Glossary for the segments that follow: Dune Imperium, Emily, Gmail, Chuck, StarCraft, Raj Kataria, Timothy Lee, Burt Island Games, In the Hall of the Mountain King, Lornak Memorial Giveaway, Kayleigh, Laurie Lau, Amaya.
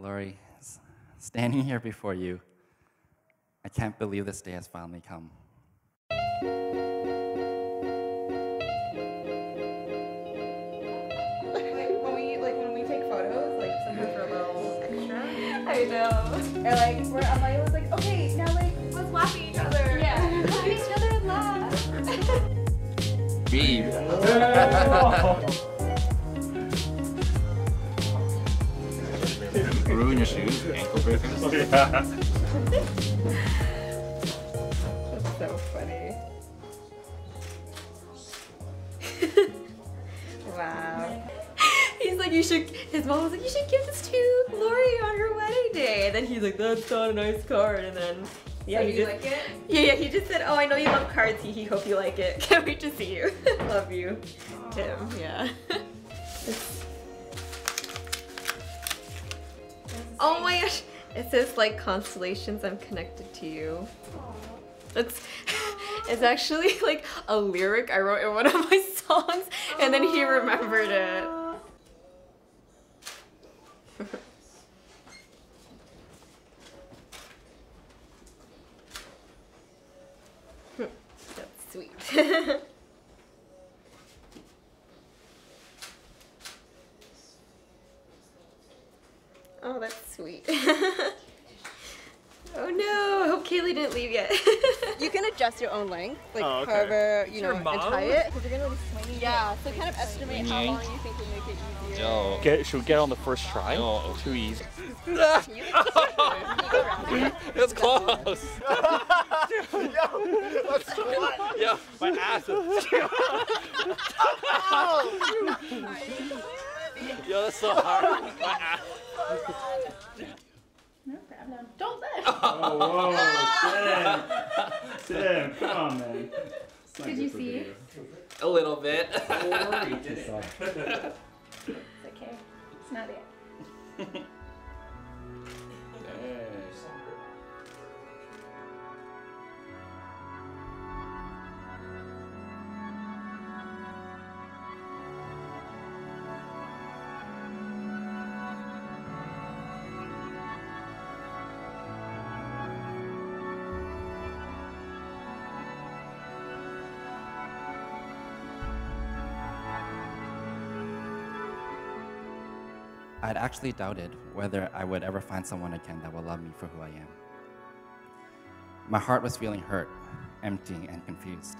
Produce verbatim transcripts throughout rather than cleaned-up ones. Laurie, standing here before you, I can't believe this day has finally come. Like when we like when we take photos, like sometimes we're a little extra. I know. Or like where Amaya was like, okay, now like let's laugh at each other. Yeah. Laugh at each other and laugh. Beef. Ruin your shoes, ankle breakers. Oh, yeah. That's so funny. Wow. He's like, you should. His mom was like, you should give this to Laurie on her wedding day. And then he's like, that's not a nice card. And then yeah, so he you just, like it? Yeah, yeah. He just said, oh, I know you love cards. He, he hope you like it. Can't wait to see you. Love you, aww. Tim. Yeah. Oh my gosh! It says like constellations. I'm connected to you. Aww. It's it's actually like a lyric I wrote in one of my songs, and then he remembered it. That's sweet. Oh, that's sweet. Oh no, I hope Kayleigh didn't leave yet. You can adjust your own length, like oh, okay. However, you know, and tie it. We're gonna like swing. Yeah, so kind of estimate how long you think would make it easier. No. Get, should we get on the first try? No, too easy. That's close. Yo, that's what? Yo, my ass is... Yo, that's so hard. My ass. No, grab down. Don't let. Oh, whoa, ah! Tim. Tim, come on, man. Did you see? Video. A little bit. Oh, you did it. It's okay. It's not it. I'd actually doubted whether I would ever find someone again that will love me for who I am. My heart was feeling hurt, empty, and confused.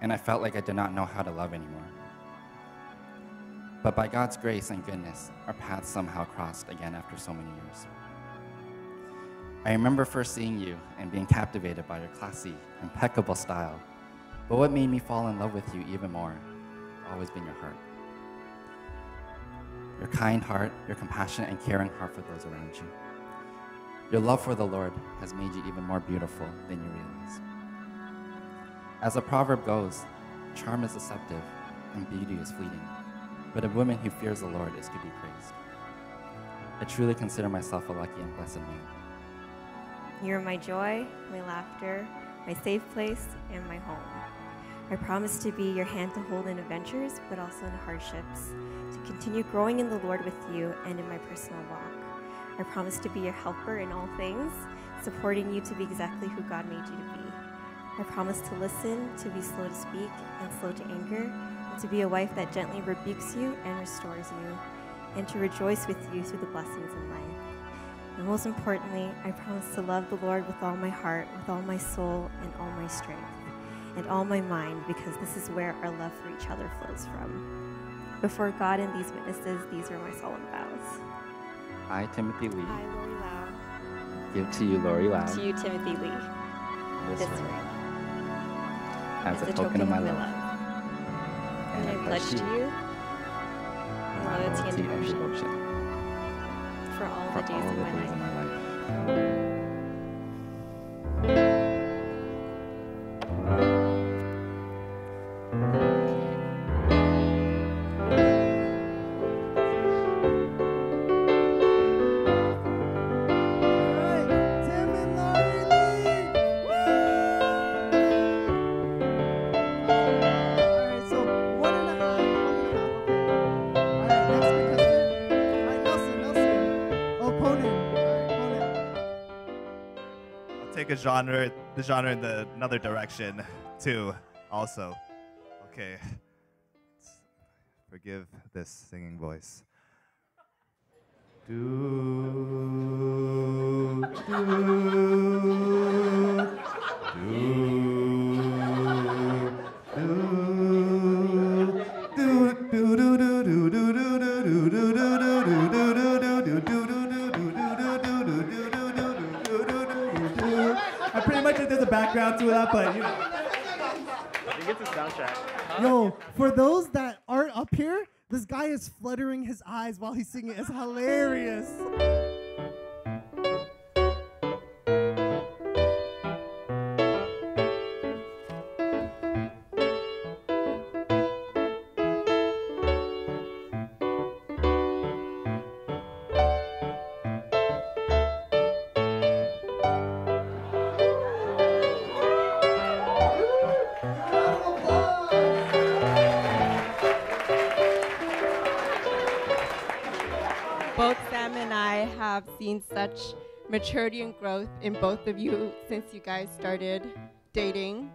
And I felt like I did not know how to love anymore. But by God's grace and goodness, our paths somehow crossed again after so many years. I remember first seeing you and being captivated by your classy, impeccable style. But what made me fall in love with you even more has always been your heart. Your kind heart, your compassionate and caring heart for those around you. Your love for the Lord has made you even more beautiful than you realize. As the proverb goes, charm is deceptive and beauty is fleeting, but a woman who fears the Lord is to be praised. I truly consider myself a lucky and blessed man. You're my joy, my laughter, my safe place, and my home. I promise to be your hand to hold in adventures, but also in hardships, to continue growing in the Lord with you and in my personal walk. I promise to be your helper in all things, supporting you to be exactly who God made you to be. I promise to listen, to be slow to speak and slow to anger, and to be a wife that gently rebukes you and restores you, and to rejoice with you through the blessings in life. And most importantly, I promise to love the Lord with all my heart, with all my soul, and all my strength, and all my mind, because this is where our love for each other flows from. Before God and these witnesses, these are my solemn vows. I, Timothy Lee. I, Laurie Lau. Give to you, Laurie Lau. To you, Timothy Lee. This, this ring, ring. As, as a token of my love. And I pledge to you loyalty and devotion for all the days of my life. a genre, the genre in the, another direction, too, also. Okay. Forgive this singing voice. Do, do, I pretty much think there's a background to that, but you know. I think it's a soundtrack. Yo, for those that aren't up here, this guy is fluttering his eyes while he's singing. It's hilarious. Such maturity and growth in both of you since you guys started dating.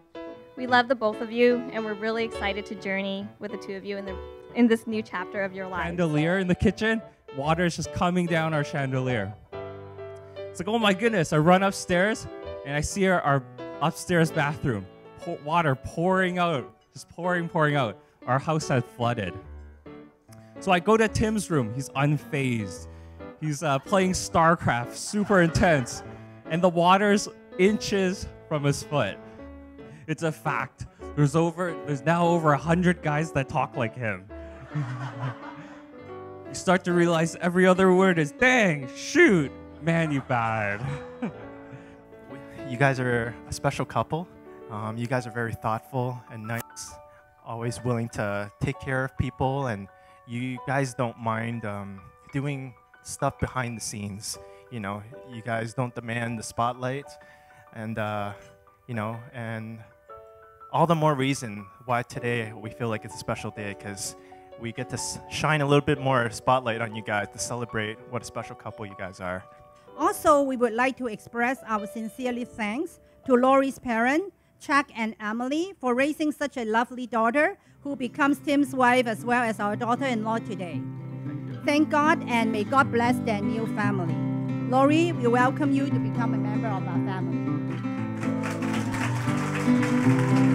We love the both of you, and we're really excited to journey with the two of you in the in this new chapter of your life. Chandelier in the kitchen, water is just coming down our chandelier. It's like, oh my goodness! I run upstairs and I see our, our upstairs bathroom, Pour, water pouring out, just pouring, pouring out. Our house had flooded. So I go to Tim's room. He's unfazed. He's uh, playing StarCraft, super intense, and the water's inches from his foot. It's a fact. There's over, there's now over a hundred guys that talk like him. You start to realize every other word is dang, shoot, man, you bad. You guys are a special couple. Um, you guys are very thoughtful and nice, always willing to take care of people, and you guys don't mind um, doing stuff behind the scenes. You know, you guys don't demand the spotlight, and uh, you know, and all the more reason why today we feel like it's a special day, because we get to shine a little bit more spotlight on you guys to celebrate what a special couple you guys are. Also, we would like to express our sincerely thanks to Laurie's parents, Chuck and Emily, for raising such a lovely daughter who becomes Tim's wife as well as our daughter-in-law today. Thank God, and may God bless their new family. Laurie, we welcome you to become a member of our family.